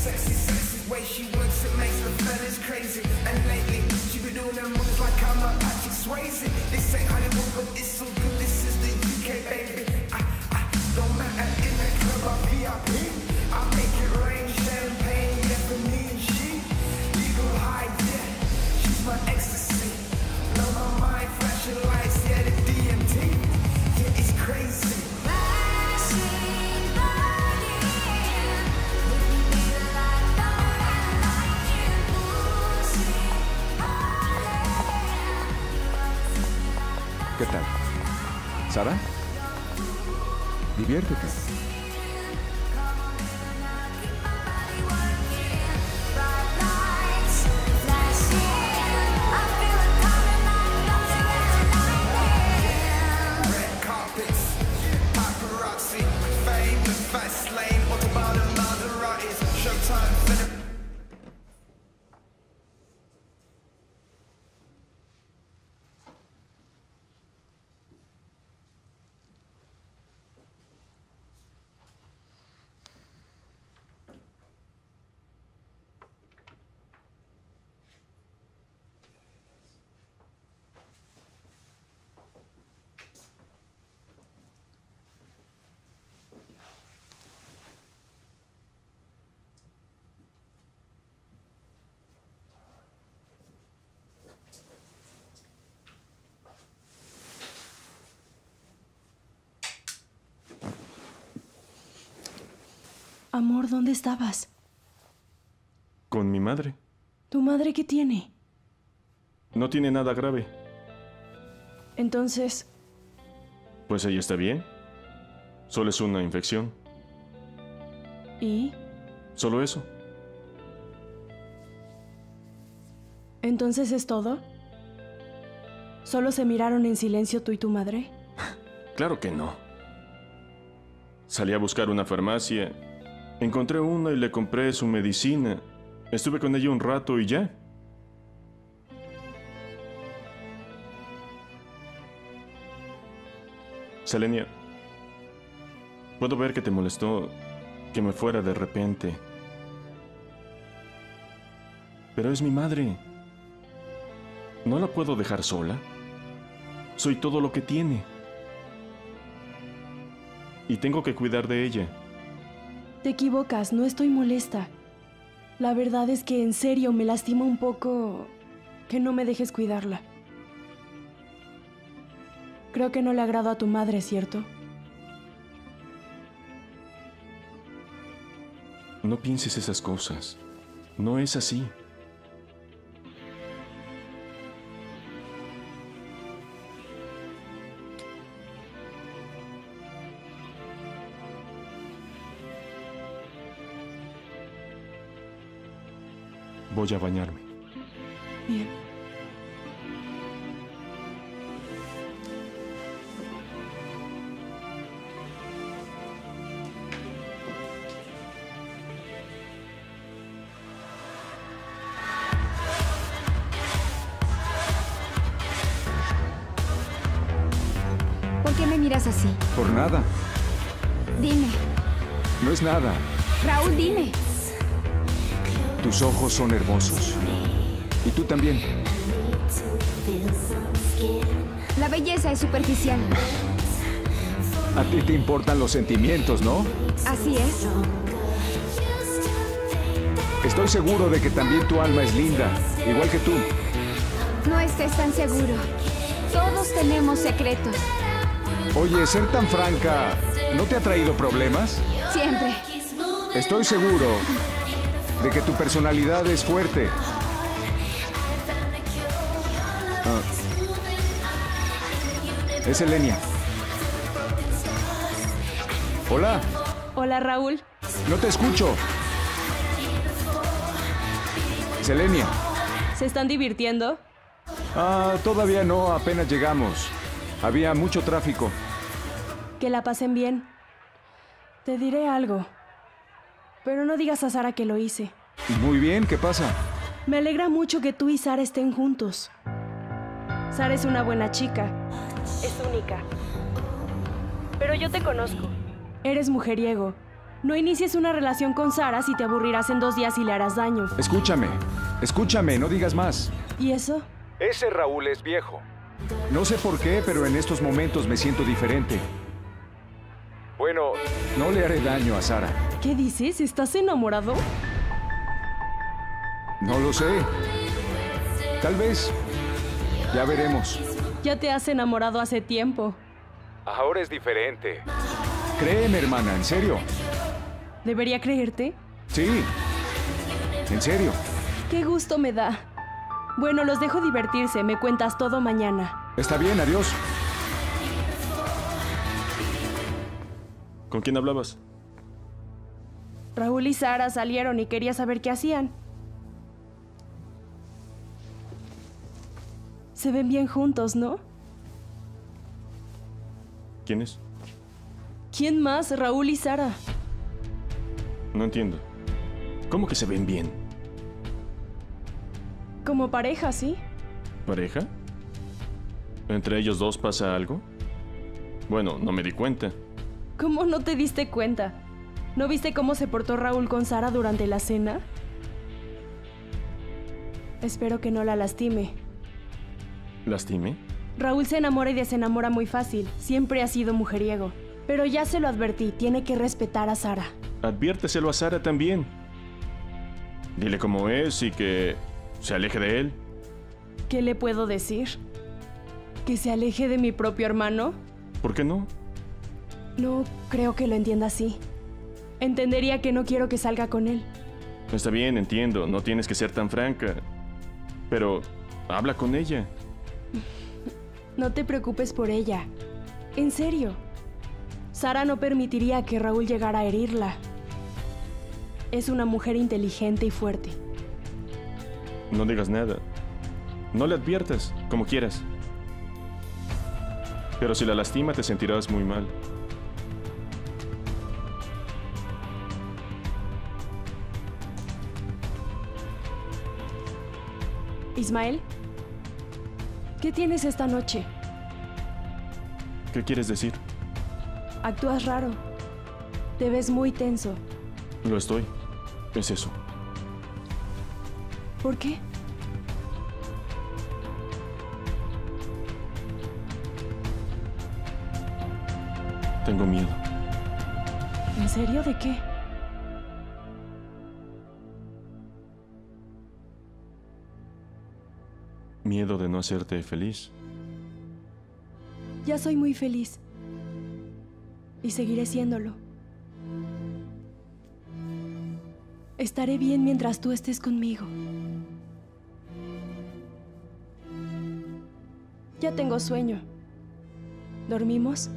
Sexy, sexy way she works, it makes the fellas crazy. And lately, she been doing them moves like I'm a Patrick Swayze. They say Hollywood, but it's so good, this is the UK, baby. I don't matter in the club, I'm VIP. I make it rain, champagne, yeah, for me and she. Legal high, yeah, she's my ecstasy. Blow my mind, flashing lights, yeah, the DMT. Yeah, it's crazy. ¿Qué tal? ¿Sara? Diviértete. Amor, ¿dónde estabas? Con mi madre. ¿Tu madre qué tiene? No tiene nada grave. Entonces... Pues ella está bien. Solo es una infección. ¿Y? Solo eso. ¿Entonces es todo? ¿Solo se miraron en silencio tú y tu madre? Claro que no. Salí a buscar una farmacia... Encontré una y le compré su medicina. Estuve con ella un rato y ya. Selenia, puedo ver que te molestó que me fuera de repente. Pero es mi madre. No la puedo dejar sola. Soy todo lo que tiene. Y tengo que cuidar de ella. Te equivocas, no estoy molesta. La verdad es que en serio me lastima un poco que no me dejes cuidarla. Creo que no le agrado a tu madre, ¿cierto? No pienses esas cosas. No es así. Voy a bañarme. Bien. ¿Por qué me miras así? Por nada. Dime. No es nada. Raúl, dime. Tus ojos son hermosos. Y tú también. La belleza es superficial. A ti te importan los sentimientos, ¿no? Así es. Estoy seguro de que también tu alma es linda, igual que tú. No estés tan seguro. Todos tenemos secretos. Oye, ser tan franca, ¿no te ha traído problemas? Siempre. Estoy seguro... de que tu personalidad es fuerte. Es Elenia. Hola. Hola, Raúl. No te escucho. Selenia. ¿Se están divirtiendo? Ah, todavía no, apenas llegamos. Había mucho tráfico. Que la pasen bien. Te diré algo. Pero no digas a Sara que lo hice. Muy bien, ¿qué pasa? Me alegra mucho que tú y Sara estén juntos. Sara es una buena chica. Es única. Pero yo te conozco. Eres mujeriego. No inicies una relación con Sara si te aburrirás en 2 días y le harás daño. Escúchame, escúchame, no digas más. ¿Y eso? Ese Raúl es viejo. No sé por qué, pero en estos momentos me siento diferente. Bueno, no le haré daño a Sara. ¿Qué dices? ¿Estás enamorado? No lo sé. Tal vez. Ya veremos. Ya te has enamorado hace tiempo. Ahora es diferente. Créeme, hermana, en serio. ¿Debería creerte? Sí, en serio. Qué gusto me da. Bueno, los dejo divertirse, me cuentas todo mañana. Está bien, adiós. ¿Con quién hablabas? Raúl y Sara salieron y quería saber qué hacían. Se ven bien juntos, ¿no? ¿Quién es? ¿Quién más? Raúl y Sara. No entiendo. ¿Cómo que se ven bien? Como pareja, ¿sí? ¿Pareja? ¿Entre ellos dos pasa algo? Bueno, no me di cuenta. ¿Cómo no te diste cuenta? ¿No viste cómo se portó Raúl con Sara durante la cena? Espero que no la lastime. ¿Lastime? Raúl se enamora y desenamora muy fácil. Siempre ha sido mujeriego. Pero ya se lo advertí, tiene que respetar a Sara. Adviérteselo a Sara también. Dile cómo es y que se aleje de él. ¿Qué le puedo decir? ¿Que se aleje de mi propio hermano? ¿Por qué no? No creo que lo entienda así. Entendería que no quiero que salga con él. Está bien, entiendo. No tienes que ser tan franca. Pero habla con ella. No te preocupes por ella. En serio. Sara no permitiría que Raúl llegara a herirla. Es una mujer inteligente y fuerte. No digas nada. No le adviertas, como quieras. Pero si la lastima, te sentirás muy mal. Ismael, ¿qué tienes esta noche? ¿Qué quieres decir? Actúas raro. Te ves muy tenso. Lo estoy. Es eso. ¿Por qué? Tengo miedo. ¿En serio? ¿De qué? Miedo de no hacerte feliz. Ya soy muy feliz. Y seguiré siéndolo. Estaré bien mientras tú estés conmigo. Ya tengo sueño. ¿Dormimos?